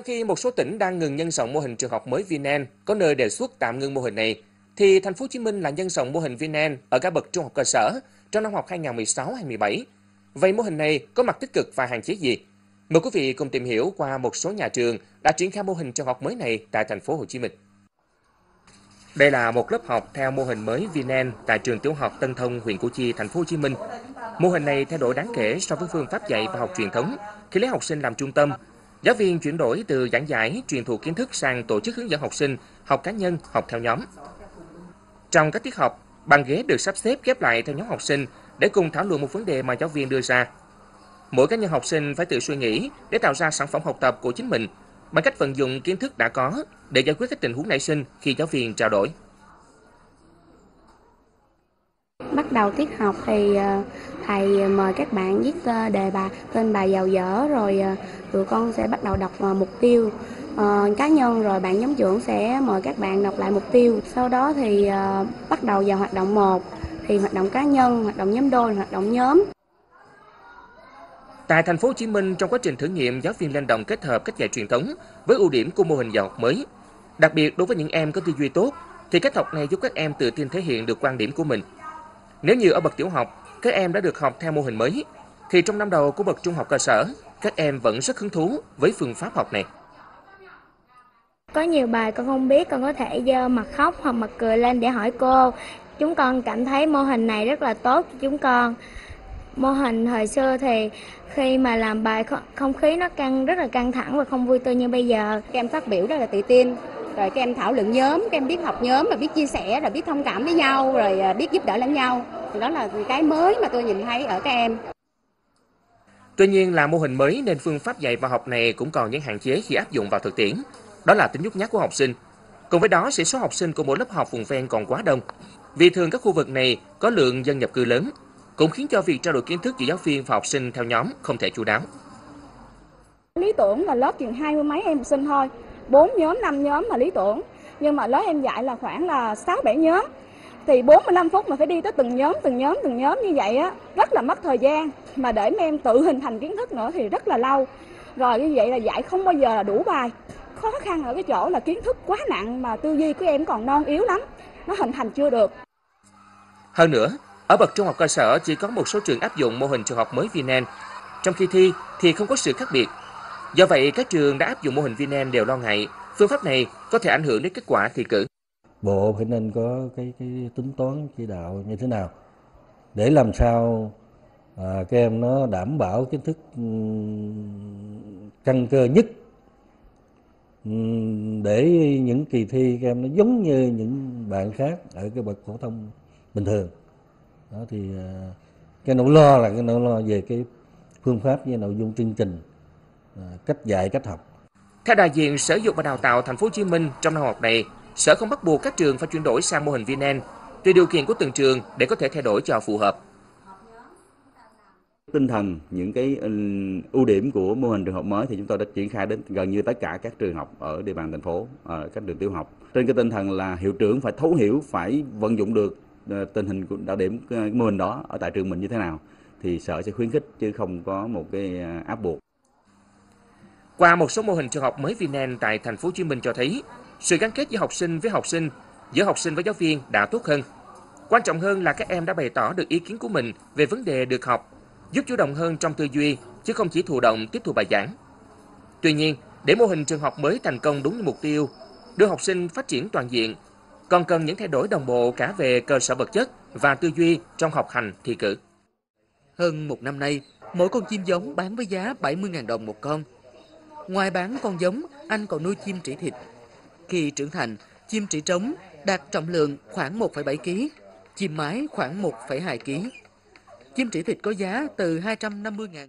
Trong khi một số tỉnh đang ngừng nhân rộng mô hình trường học mới VNN, có nơi đề xuất tạm ngưng mô hình này, thì Thành phố Hồ Chí Minh là nhân rộng mô hình VNN ở các bậc trung học cơ sở trong năm học 2016-2017. Vậy mô hình này có mặt tích cực và hạn chế gì? Mời quý vị cùng tìm hiểu qua một số nhà trường đã triển khai mô hình trường học mới này tại Thành phố Hồ Chí Minh. Đây là một lớp học theo mô hình mới VNN tại trường tiểu học Tân Thông, huyện Củ Chi, Thành phố Hồ Chí Minh. Mô hình này thay đổi đáng kể so với phương pháp dạy và học truyền thống khi lấy học sinh làm trung tâm. Giáo viên chuyển đổi từ giảng giải, truyền thụ kiến thức sang tổ chức hướng dẫn học sinh, học cá nhân, học theo nhóm. Trong các tiết học, bàn ghế được sắp xếp ghép lại theo nhóm học sinh để cùng thảo luận một vấn đề mà giáo viên đưa ra. Mỗi cá nhân học sinh phải tự suy nghĩ để tạo ra sản phẩm học tập của chính mình bằng cách vận dụng kiến thức đã có để giải quyết các tình huống nảy sinh khi giáo viên trao đổi. Bắt đầu tiết học thì thầy mời các bạn viết đề bài, tên bài giàu dở, rồi tụi con sẽ bắt đầu đọc mục tiêu cá nhân, rồi bạn nhóm trưởng sẽ mời các bạn đọc lại mục tiêu. Sau đó thì bắt đầu vào hoạt động 1, thì hoạt động cá nhân, hoạt động nhóm đôi, hoạt động nhóm. Tại Thành phố Hồ Chí Minh, trong quá trình thử nghiệm, giáo viên lên đồng kết hợp cách dạy truyền thống với ưu điểm của mô hình dạy học mới. Đặc biệt đối với những em có tư duy tốt thì cách học này giúp các em tự tin thể hiện được quan điểm của mình. Nếu như ở bậc tiểu học, các em đã được học theo mô hình mới, thì trong năm đầu của bậc trung học cơ sở, các em vẫn rất hứng thú với phương pháp học này. Có nhiều bài con không biết, con có thể giơ mặt khóc hoặc mặt cười lên để hỏi cô. Chúng con cảm thấy mô hình này rất là tốt cho chúng con. Mô hình thời xưa thì khi mà làm bài không khí nó rất là căng thẳng và không vui tươi như bây giờ. Các em phát biểu rất là tự tin. Rồi các em thảo luận nhóm, các em biết học nhóm và biết chia sẻ, rồi biết thông cảm với nhau, rồi biết giúp đỡ lẫn nhau. Đó là cái mới mà tôi nhìn thấy ở các em. Tuy nhiên là mô hình mới nên phương pháp dạy và học này cũng còn những hạn chế khi áp dụng vào thực tiễn. Đó là tính nhút nhát của học sinh. Cùng với đó, sĩ số học sinh của mỗi lớp học vùng ven còn quá đông. Vì thường các khu vực này có lượng dân nhập cư lớn, cũng khiến cho việc trao đổi kiến thức giữa giáo viên và học sinh theo nhóm không thể chu đáo. Lý tưởng là lớp chừng 20 mấy em học sinh thôi. 4 nhóm, 5 nhóm là lý tưởng, nhưng mà lớp em dạy là khoảng là 6-7 nhóm. Thì 45 phút mà phải đi tới từng nhóm như vậy á, rất là mất thời gian. Mà để mấy em tự hình thành kiến thức nữa thì rất là lâu. Rồi như vậy là dạy không bao giờ là đủ bài. Khó khăn ở cái chỗ là kiến thức quá nặng mà tư duy của em còn non yếu lắm, nó hình thành chưa được. Hơn nữa, ở bậc trung học cơ sở chỉ có một số trường áp dụng mô hình trường học mới VNN, trong khi thi thì không có sự khác biệt. Do vậy, các trường đã áp dụng mô hình VNN đều lo ngại phương pháp này có thể ảnh hưởng đến kết quả thi cử. Bộ phải nên có cái tính toán chỉ đạo như thế nào để làm sao các em nó đảm bảo kiến thức căn cơ nhất, để những kỳ thi các em nó giống như những bạn khác ở cái bậc phổ thông bình thường. Đó thì cái nỗi lo là cái nỗi lo về cái phương pháp với nội dung chương trình, cách dạy, cách học. Theo đại diện Sở Giáo dục và Đào tạo Thành phố Hồ Chí Minh, trong năm học này, Sở không bắt buộc các trường phải chuyển đổi sang mô hình VNN, tùy điều kiện của từng trường để có thể thay đổi cho phù hợp. Tinh thần những cái ưu điểm của mô hình trường học mới thì chúng tôi đã triển khai đến gần như tất cả các trường học ở địa bàn thành phố, ở các trường tiểu học. Trên cái tinh thần là hiệu trưởng phải thấu hiểu, phải vận dụng được tình hình của đặc điểm mô hình đó ở tại trường mình như thế nào thì Sở sẽ khuyến khích chứ không có một cái áp buộc. Qua một số mô hình trường học mới VNN tại Thành phố Hồ Chí Minh cho thấy sự gắn kết giữa học sinh, giữa học sinh với giáo viên đã tốt hơn. Quan trọng hơn là các em đã bày tỏ được ý kiến của mình về vấn đề được học, giúp chủ động hơn trong tư duy chứ không chỉ thụ động tiếp thu bài giảng. Tuy nhiên, để mô hình trường học mới thành công đúng như mục tiêu, đưa học sinh phát triển toàn diện, còn cần những thay đổi đồng bộ cả về cơ sở vật chất và tư duy trong học hành thi cử. Hơn một năm nay, mỗi con chim giống bán với giá 70.000 đồng một con. Ngoài bán con giống, anh còn nuôi chim trĩ thịt. Khi trưởng thành, chim trĩ trống đạt trọng lượng khoảng 1,7 kg, chim mái khoảng 1,2 kg. Chim trĩ thịt có giá từ 250.000.